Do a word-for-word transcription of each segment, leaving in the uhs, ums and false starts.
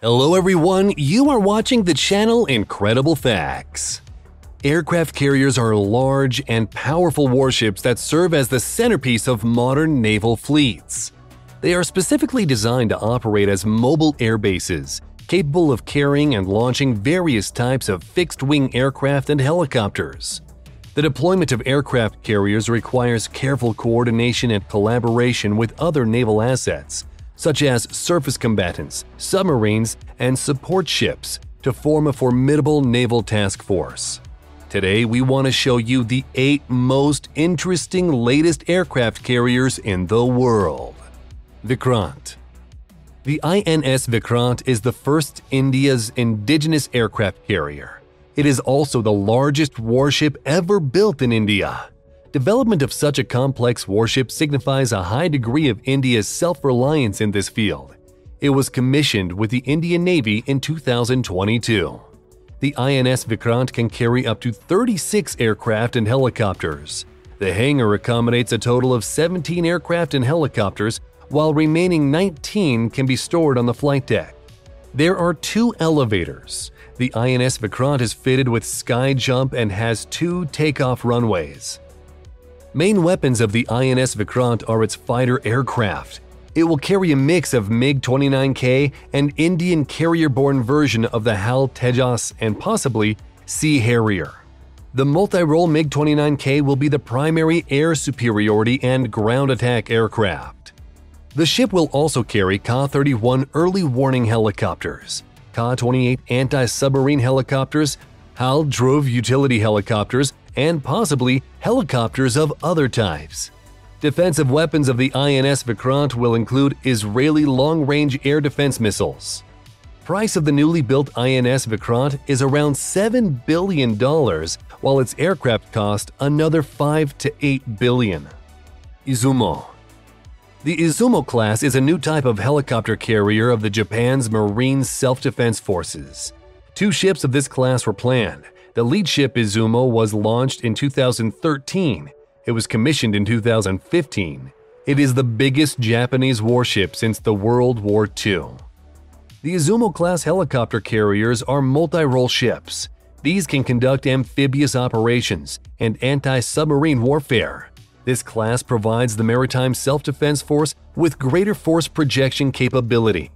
Hello everyone, you are watching the channel Incredible Facts. Aircraft carriers are large and powerful warships that serve as the centerpiece of modern naval fleets. They are specifically designed to operate as mobile air bases, capable of carrying and launching various types of fixed-wing aircraft and helicopters. The deployment of aircraft carriers requires careful coordination and collaboration with other naval assets, such as surface combatants, submarines, and support ships, to form a formidable naval task force. Today, we want to show you the eight most interesting latest aircraft carriers in the world. Vikrant. The I N S Vikrant is the first India's indigenous aircraft carrier. It is also the largest warship ever built in India. Development of such a complex warship signifies a high degree of India's self-reliance in this field. It was commissioned with the Indian Navy in two thousand twenty-two. The I N S Vikrant can carry up to thirty-six aircraft and helicopters. The hangar accommodates a total of seventeen aircraft and helicopters, while remaining nineteen can be stored on the flight deck. There are two elevators. The I N S Vikrant is fitted with sky jump and has two takeoff runways. Main weapons of the I N S Vikrant are its fighter aircraft. It will carry a mix of MiG twenty-nine K, an Indian carrier-borne version of the HAL Tejas, and possibly Sea Harrier. The multi-role MiG twenty-nine K will be the primary air superiority and ground attack aircraft. The ship will also carry Ka thirty-one early warning helicopters, Ka twenty-eight anti-submarine helicopters, HAL Dhruv utility helicopters, and possibly helicopters of other types. Defensive weapons of the I N S Vikrant will include Israeli long-range air defense missiles. Price of the newly built I N S Vikrant is around seven billion dollars, while its aircraft cost another five to eight billion dollars. Izumo. The Izumo class is a new type of helicopter carrier of the Japan's Marine Self-Defense Forces. Two ships of this class were planned. The lead ship Izumo was launched in two thousand thirteen. It was commissioned in two thousand fifteen. It is the biggest Japanese warship since the World War Two. The Izumo-class helicopter carriers are multi-role ships. These can conduct amphibious operations and anti-submarine warfare. This class provides the Maritime Self-Defense Force with greater force projection capability.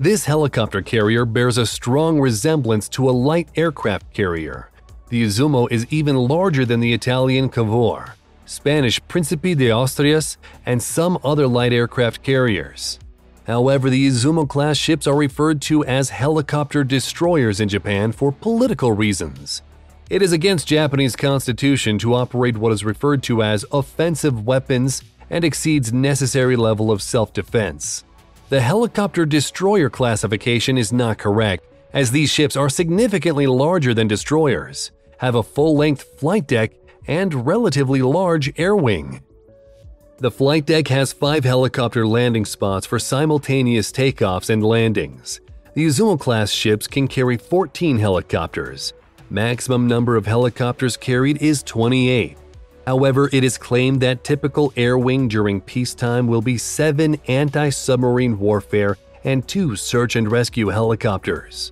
This helicopter carrier bears a strong resemblance to a light aircraft carrier. The Izumo is even larger than the Italian Cavour, Spanish Príncipe de Asturias, and some other light aircraft carriers. However, the Izumo-class ships are referred to as helicopter destroyers in Japan for political reasons. It is against Japanese constitution to operate what is referred to as offensive weapons and exceeds necessary level of self-defense. The helicopter destroyer classification is not correct, as these ships are significantly larger than destroyers, have a full-length flight deck, and relatively large air wing. The flight deck has five helicopter landing spots for simultaneous takeoffs and landings. The Izumo-class ships can carry fourteen helicopters. Maximum number of helicopters carried is twenty-eight. However, it is claimed that typical air wing during peacetime will be seven anti-submarine warfare and two search and rescue helicopters.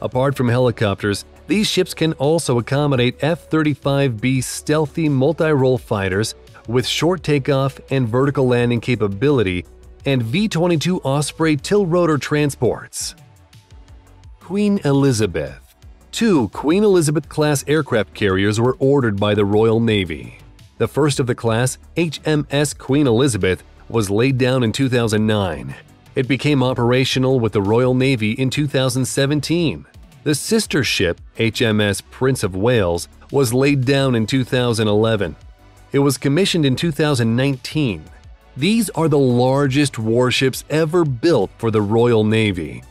Apart from helicopters, these ships can also accommodate F thirty-five B stealthy multi-role fighters with short takeoff and vertical landing capability and V twenty-two Osprey tiltrotor transports. Queen Elizabeth. Two Queen Elizabeth-class aircraft carriers were ordered by the Royal Navy. The first of the class, H M S Queen Elizabeth, was laid down in two thousand nine. It became operational with the Royal Navy in two thousand seventeen. The sister ship, H M S Prince of Wales, was laid down in two thousand eleven. It was commissioned in two thousand nineteen. These are the largest warships ever built for the Royal Navy.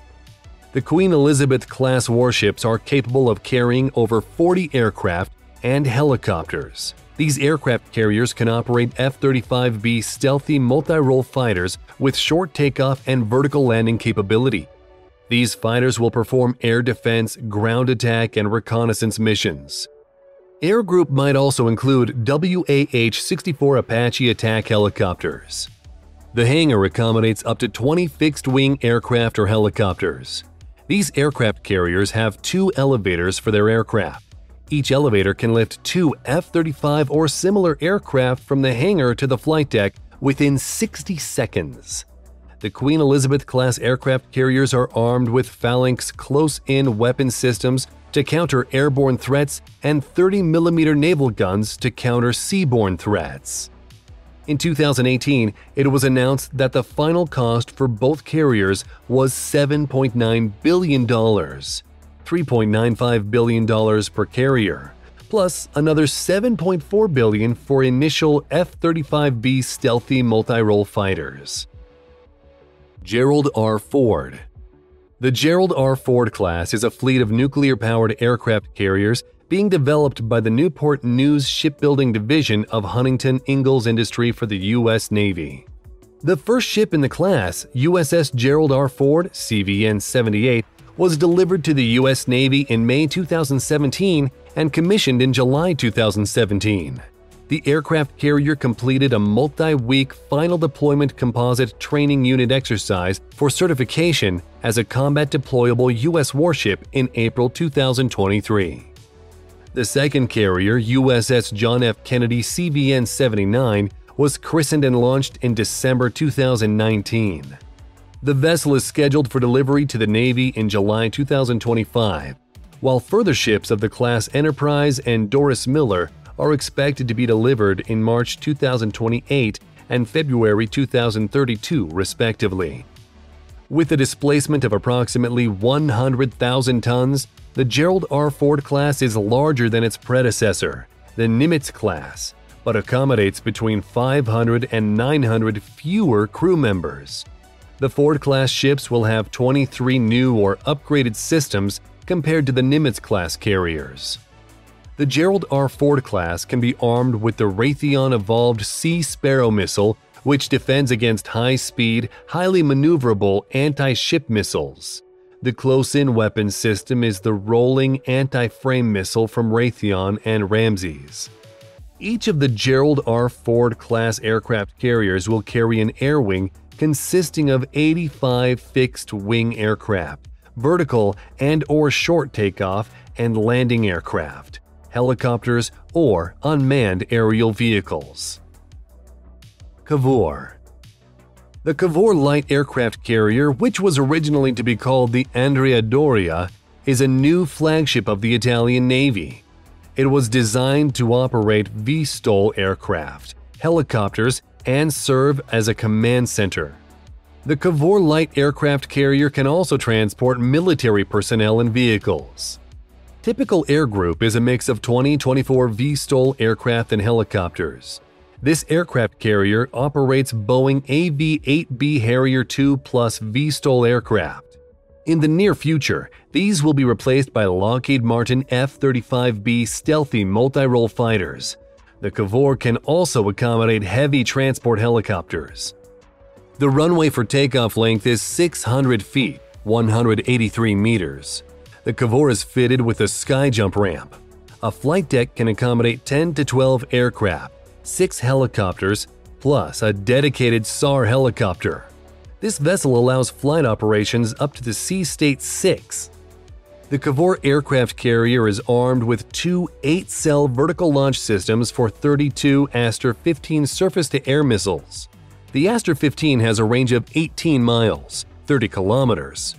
The Queen Elizabeth-class warships are capable of carrying over forty aircraft and helicopters. These aircraft carriers can operate F thirty-five B stealthy multi-role fighters with short takeoff and vertical landing capability. These fighters will perform air defense, ground attack, and reconnaissance missions. Air group might also include W A H sixty-four Apache attack helicopters. The hangar accommodates up to twenty fixed-wing aircraft or helicopters. These aircraft carriers have two elevators for their aircraft. Each elevator can lift two F thirty-five or similar aircraft from the hangar to the flight deck within sixty seconds. The Queen Elizabeth-class aircraft carriers are armed with Phalanx close-in weapon systems to counter airborne threats and thirty millimeter naval guns to counter seaborne threats. In two thousand eighteen, it was announced that the final cost for both carriers was seven point nine billion dollars, three point nine five billion dollars per carrier, plus another seven point four billion dollars for initial F thirty-five B stealthy multi-role fighters. Gerald R. Ford. The Gerald R. Ford class is a fleet of nuclear-powered aircraft carriers being developed by the Newport News Shipbuilding Division of Huntington Ingalls Industry for the U S Navy. The first ship in the class, U S S Gerald R. Ford, C V N seventy-eight, was delivered to the U S Navy in May two thousand seventeen and commissioned in July two thousand seventeen. The aircraft carrier completed a multi-week final deployment composite training unit exercise for certification as a combat deployable U S warship in April two thousand twenty-three. The second carrier, U S S John F. Kennedy C V N seventy-nine, was christened and launched in December two thousand nineteen. The vessel is scheduled for delivery to the Navy in July two thousand twenty-five, while further ships of the class Enterprise and Doris Miller are expected to be delivered in March two thousand twenty-eight and February two thousand thirty-two, respectively. With a displacement of approximately one hundred thousand tons, the Gerald R. Ford class is larger than its predecessor, the Nimitz class, but accommodates between five hundred and nine hundred fewer crew members. The Ford-class ships will have twenty-three new or upgraded systems compared to the Nimitz-class carriers. The Gerald R. Ford class can be armed with the Raytheon Evolved Sea Sparrow Missile, which defends against high-speed, highly maneuverable anti-ship missiles. The close-in weapon system is the Rolling Anti-Frame Missile from Raytheon and Ramses. Each of the Gerald R. Ford class aircraft carriers will carry an air wing consisting of eighty-five fixed-wing aircraft, vertical and/or short takeoff and landing aircraft, helicopters, or unmanned aerial vehicles. Cavour. The Cavour light aircraft carrier, which was originally to be called the Andrea Doria, is a new flagship of the Italian Navy. It was designed to operate V STOL aircraft, helicopters, and serve as a command center. The Cavour light aircraft carrier can also transport military personnel and vehicles. Typical air group is a mix of twenty to twenty-four V STOL aircraft and helicopters. This aircraft carrier operates Boeing A V eight B Harrier two plus V STOL aircraft. In the near future, these will be replaced by Lockheed Martin F thirty-five B stealthy multi-role fighters. The Cavour can also accommodate heavy transport helicopters. The runway for takeoff length is six hundred feet, one hundred eighty-three meters. The Cavour is fitted with a sky jump ramp. A flight deck can accommodate ten to twelve aircraft, six helicopters, plus a dedicated S A R helicopter. This vessel allows flight operations up to the sea state six. The Cavour aircraft carrier is armed with two eight-cell vertical launch systems for thirty-two Aster fifteen surface-to-air missiles. The Aster fifteen has a range of eighteen miles, thirty kilometers.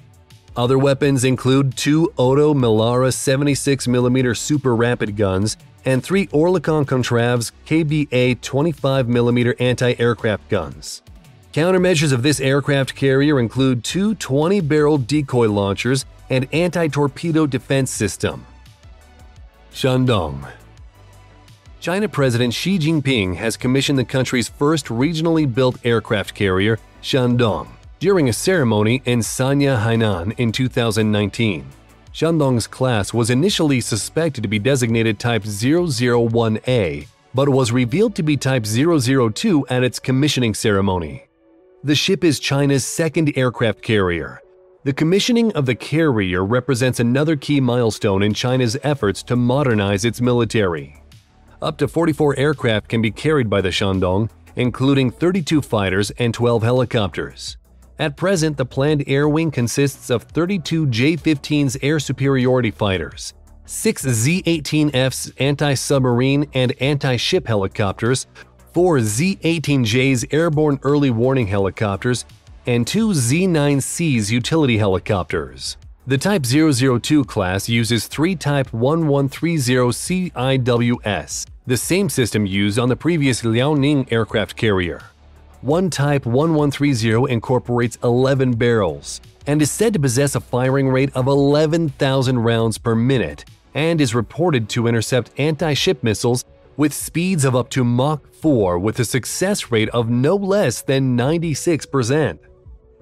Other weapons include two Oto Melara seventy-six millimeter super rapid guns and three Orlikon Kontrav's K B A twenty-five millimeter anti-aircraft guns. Countermeasures of this aircraft carrier include two twenty-barrel decoy launchers and anti-torpedo defense system. Shandong. China President Xi Jinping has commissioned the country's first regionally built aircraft carrier, Shandong, during a ceremony in Sanya, Hainan in two thousand nineteen. Shandong's class was initially suspected to be designated Type zero zero one A, but was revealed to be Type zero zero two at its commissioning ceremony. The ship is China's second aircraft carrier. The commissioning of the carrier represents another key milestone in China's efforts to modernize its military. Up to forty-four aircraft can be carried by the Shandong, including thirty-two fighters and twelve helicopters. At present, the planned air wing consists of thirty-two J fifteens air superiority fighters, six Z eighteen Fs anti-submarine and anti-ship helicopters, four Z eighteen Js airborne early warning helicopters, and two Z nine Cs utility helicopters. The Type zero zero two class uses three Type eleven thirty C I Ws, the same system used on the previous Liaoning aircraft carrier. One Type eleven thirty incorporates eleven barrels and is said to possess a firing rate of eleven thousand rounds per minute and is reported to intercept anti-ship missiles with speeds of up to Mach four with a success rate of no less than ninety-six percent.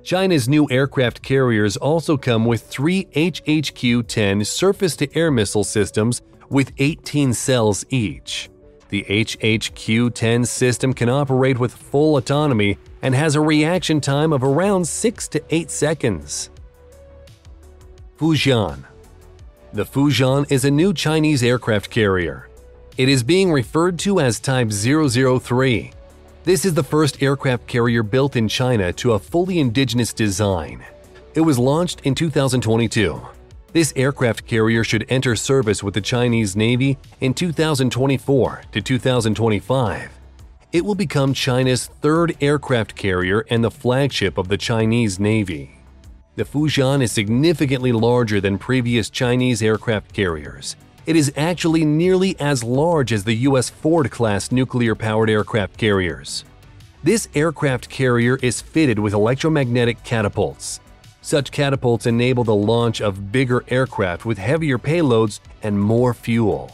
China's new aircraft carriers also come with three H H Q ten surface-to-air missile systems with eighteen cells each. The H H Q ten system can operate with full autonomy and has a reaction time of around six to eight seconds. Fujian. The Fujian is a new Chinese aircraft carrier. It is being referred to as Type zero zero three. This is the first aircraft carrier built in China to a fully indigenous design. It was launched in two thousand twenty-two. This aircraft carrier should enter service with the Chinese Navy in two thousand twenty-four to two thousand twenty-five. It will become China's third aircraft carrier and the flagship of the Chinese Navy. The Fujian is significantly larger than previous Chinese aircraft carriers. It is actually nearly as large as the U S Ford-class nuclear-powered aircraft carriers. This aircraft carrier is fitted with electromagnetic catapults. Such catapults enable the launch of bigger aircraft with heavier payloads and more fuel.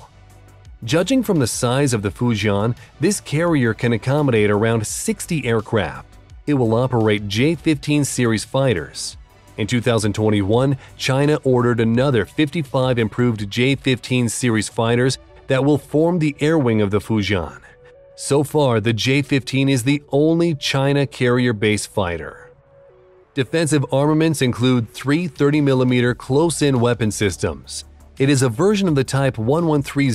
Judging from the size of the Fujian, this carrier can accommodate around sixty aircraft. It will operate J fifteen series fighters. In two thousand twenty-one, China ordered another fifty-five improved J fifteen series fighters that will form the air wing of the Fujian. So far, the J fifteen is the only China carrier-based fighter. Defensive armaments include three thirty millimeter close-in weapon systems. It is a version of the Type eleven thirty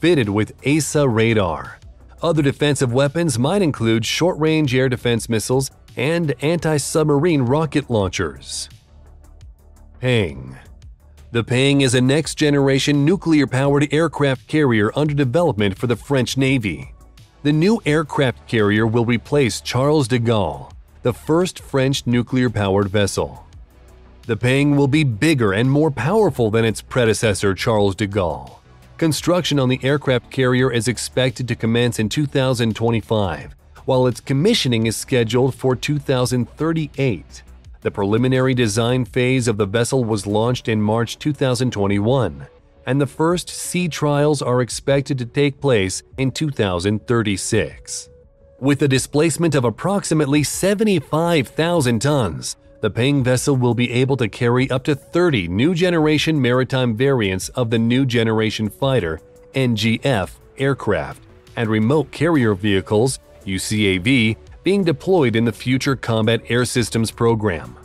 fitted with A S A radar. Other defensive weapons might include short-range air defense missiles and anti-submarine rocket launchers. PANG. The PANG is a next-generation nuclear-powered aircraft carrier under development for the French Navy. The new aircraft carrier will replace Charles de Gaulle, the first French nuclear-powered vessel. The PANG will be bigger and more powerful than its predecessor, Charles de Gaulle. Construction on the aircraft carrier is expected to commence in two thousand twenty-five, while its commissioning is scheduled for two thousand thirty-eight. The preliminary design phase of the vessel was launched in March two thousand twenty-one, and the first sea trials are expected to take place in two thousand thirty-six. With a displacement of approximately seventy-five thousand tons, the PANG vessel will be able to carry up to thirty new-generation maritime variants of the new-generation fighter N G F aircraft and remote carrier vehicles U C A V being deployed in the Future Combat Air Systems program.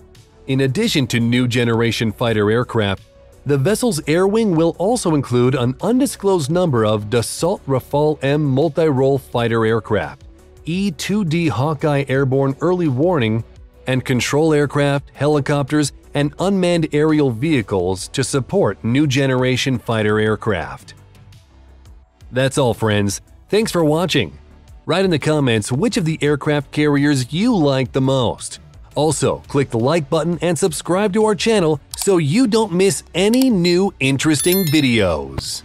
In addition to new-generation fighter aircraft, the vessel's air wing will also include an undisclosed number of Dassault Rafale M multi-role fighter aircraft, E two D Hawkeye airborne early warning, and control aircraft, helicopters, and unmanned aerial vehicles to support new-generation fighter aircraft. That's all, friends. Thanks for watching. Write in the comments which of the aircraft carriers you like the most. Also, click the like button and subscribe to our channel so you don't miss any new interesting videos.